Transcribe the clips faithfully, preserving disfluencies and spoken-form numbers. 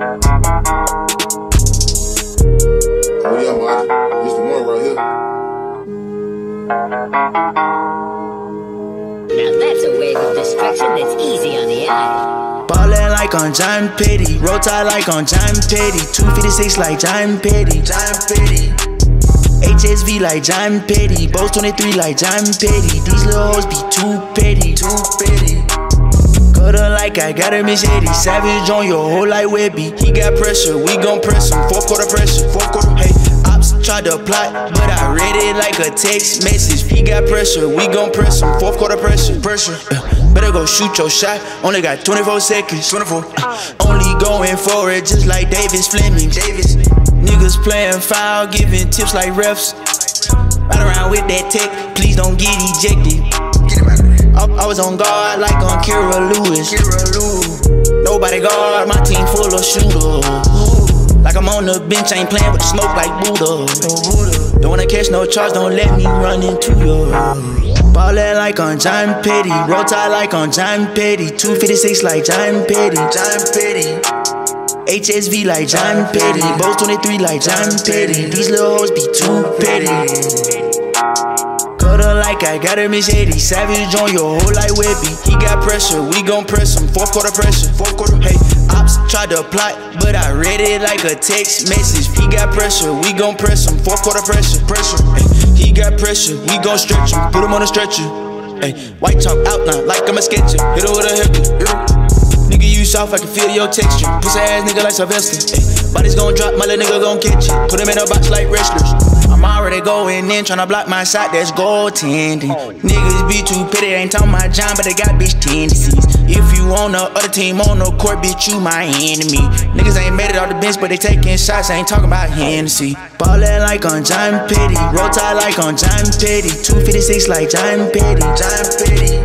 Hurry up, Mikey. It's the one right here. Now that's a wave of destruction that's easy on the eye. Ballin' like on John Petty, roll tide like on John Petty, two fifty-six like John Petty, John Petty. H S V like John Petty, Bose twenty-three like John Petty. These little hoes be too petty, too petty. Like I got him is eighty, savage on your whole like Webby. He got pressure, we gon' press him. Fourth quarter pressure, fourth quarter. Hey, ops tried to plot, but I read it like a text message. He got pressure, we gon' press him. Fourth quarter pressure, pressure. Uh, better go shoot your shot. Only got twenty-four seconds, twenty-four. Uh, only going for it, just like Davis Fleming. Davis. Niggas playing foul, giving tips like refs. Ride around with that tech, please don't get ejected. Get him out of here. I was on guard like on Kira Lewis. Kira Lewis. Nobody guard, my team full of shooters. Like I'm on the bench, I ain't playing with the smoke like Buddha. Don't wanna catch no charge, don't let me run into you. Ballin' like on John Petty, roll tide like on John Petty, two fifty-six like John Petty, John Petty. H S V like John Petty, Bose twenty-three like John Petty. These little hoes be too petty. Like I got him is eighty, savage on your whole like Webby. He got pressure, we gon' press him. Fourth quarter pressure, fourth quarter. Hey, ops tried to plot, but I read it like a text message. He got pressure, we gon' press him. Fourth quarter pressure, pressure. Hey, he got pressure, we gon' stretch him. Put him on a stretcher. Hey, white chalk outline like I'm a sketcher. Hit him with a hip. Nigga, you soft, I can feel your texture. Pussy ass nigga like Sylvester. Ay, bodies gon' drop, my little nigga gon' catch it. Put him in a box like wrestlers. I'm already going in, tryna block my shot, that's goaltending. Niggas be too petty, ain't talking my John, but they got bitch tendencies. If you on the other team, on the court, bitch, you my enemy. Niggas ain't made it off the bench, but they taking shots, I ain't talking about Hennessy. Ballin' like on John Petty, roll tide like on John Petty, two fifty-six like John Petty, John Petty.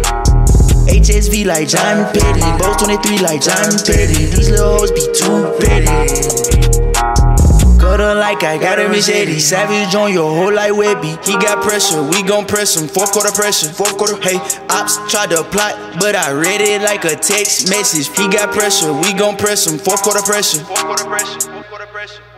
H S V like John Petty, Bose twenty-three like John Petty. These little hoes be too petty. Like I got him is eighty, savage on your whole like Webby. He got pressure, we gon' press him. Fourth quarter pressure, fourth quarter. Hey, ops tried to plot, but I read it like a text message. He got pressure, we gon' press him. Fourth quarter pressure, fourth quarter pressure, fourth quarter pressure.